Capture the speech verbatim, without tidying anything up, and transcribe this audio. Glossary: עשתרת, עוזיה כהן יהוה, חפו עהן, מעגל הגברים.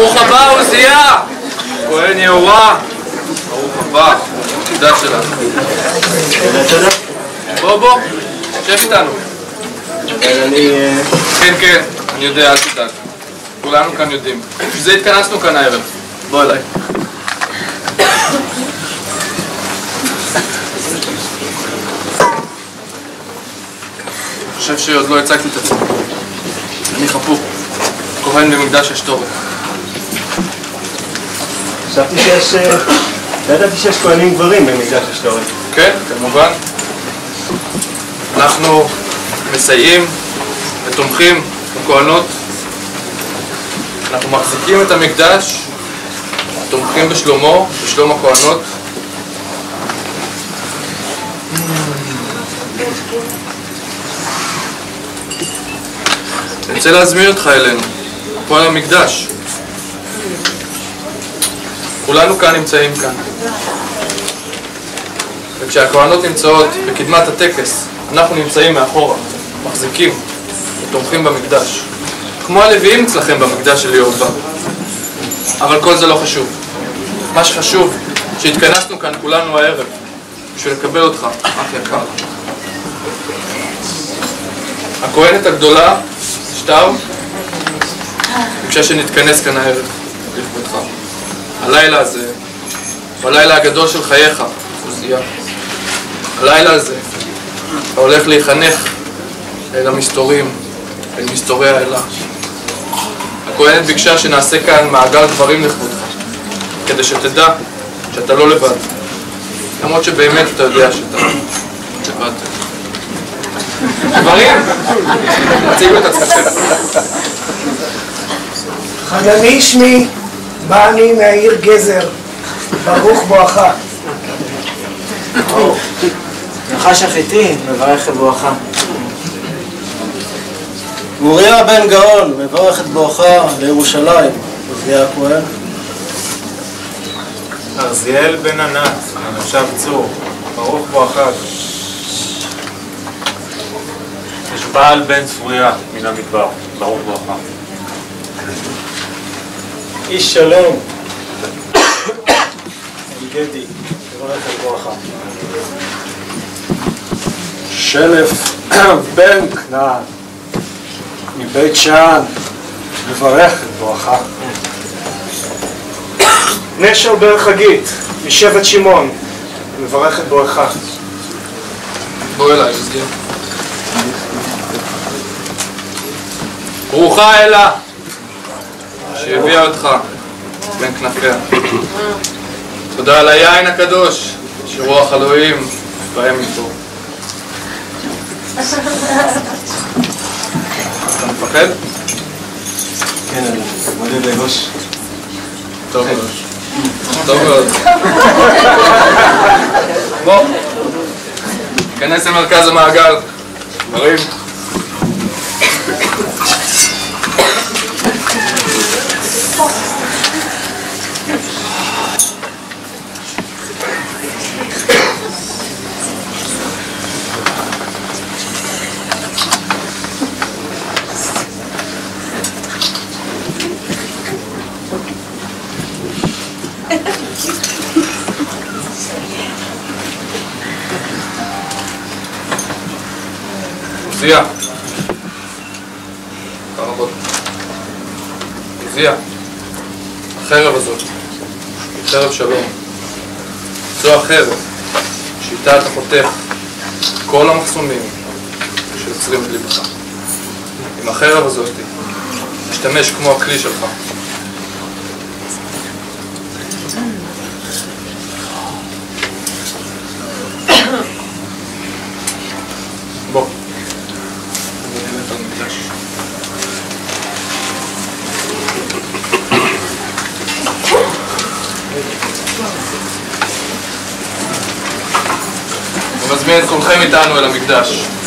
ברוך הבא, עוזיה כהן יהוה. ברוך הבא, תודה שלנו. בוא בוא, שב איתנו. כן כן, אני יודע, אל תדאג. כולנו כאן יודעים. בשביל זה התכנסנו כאן הערב. בוא אליי. אני חושב שעוד לא הצגתי את עצמי. אני חפור, כהן במקדש עשתרת. חשבתי שיש... לא ידעתי שיש כהנים גברים במקדש עשתרת. כן, כמובן. אנחנו מסייעים ותומכים בכהנות. אנחנו מחזיקים את המקדש, תומכים בשלומו, בשלום הכהנות. אני רוצה להזמין אותך אלינו, פה על המקדש. כולנו כאן נמצאים כאן. וכשהכהנות נמצאות בקדמת הטקס, אנחנו נמצאים מאחורה, מחזיקים ותומכים במקדש. כמו הלוויים אצלכם במקדש של יהוה. אבל כל זה לא חשוב. מה שחשוב, שהתכנסנו כאן כולנו הערב, בשביל לקבל אותך, אח יקר. הכהנת הגדולה, שטר, ביקשה שנתכנס כאן הערב, לכבודך. הלילה הזה, בלילה הגדול של חייך, עוזיה. הלילה הזה, אתה הולך להיחנך אל המסתורים, אל מסתורי האלה. הכהנת ביקשה שנעשה כאן מעגל גברים לכבודך, כדי שתדע שאתה לא לבד. למרות שבאמת אתה יודע שאתה לבד. גברים, הציגו את עצמכם. חנני שמי, בא אני מהעיר גזר, ברוך בואך. נחש החיתי, מברך את בואך. מוריה בן גאון, מברך את בואך לירושלים, עוזיה הכהן. ארזיאל בן ענת, מנשב צור, ברוך בואך. בעל בן צפוריה מן המדבר, ברוך ברכה. איש שלום, גדי, ברוך ברכה. שלף בן כנען, מבית שאן, מברך ברכה. נשר בן חגית, משבט שמעון, מברך ברכה. בוא אליי, עוזיה. ברוכה אלה, שהביאה אותך בין כנפיה. תודה על היין הקדוש, שרוח אלוהים בהם איתו. אתה מפחד? כן, אני מודה לגוש. טוב מאוד. טוב מאוד. בוא, כנס למרכז המעגל. מרים. עוזיה, עוזיה, החרב הזאת, חרב שלום, זו החרב שאיתה אתה חותך כל המחסומים שיוצרים את ליבך. עם החרב הזאת תשתמש כמו הכלי שלך. בוא. אני מזמין את כולכם איתנו אל המקדש.